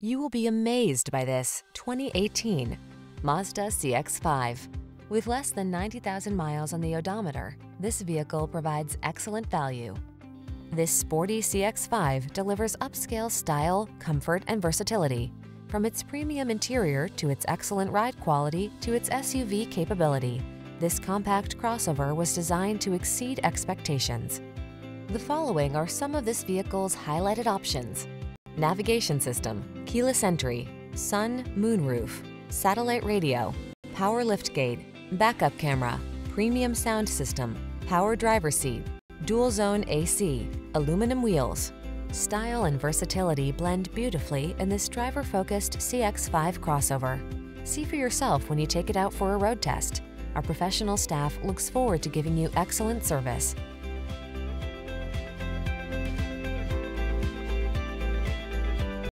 You will be amazed by this 2018 Mazda CX-5. With less than 90,000 miles on the odometer, this vehicle provides excellent value. This sporty CX-5 delivers upscale style, comfort, and versatility. From its premium interior to its excellent ride quality to its SUV capability, this compact crossover was designed to exceed expectations. The following are some of this vehicle's highlighted options: navigation system, keyless entry, sun, moonroof, satellite radio, power liftgate, backup camera, premium sound system, power driver seat, dual zone AC, aluminum wheels. Style and versatility blend beautifully in this driver-focused CX-5 crossover. See for yourself when you take it out for a road test. Our professional staff looks forward to giving you excellent service.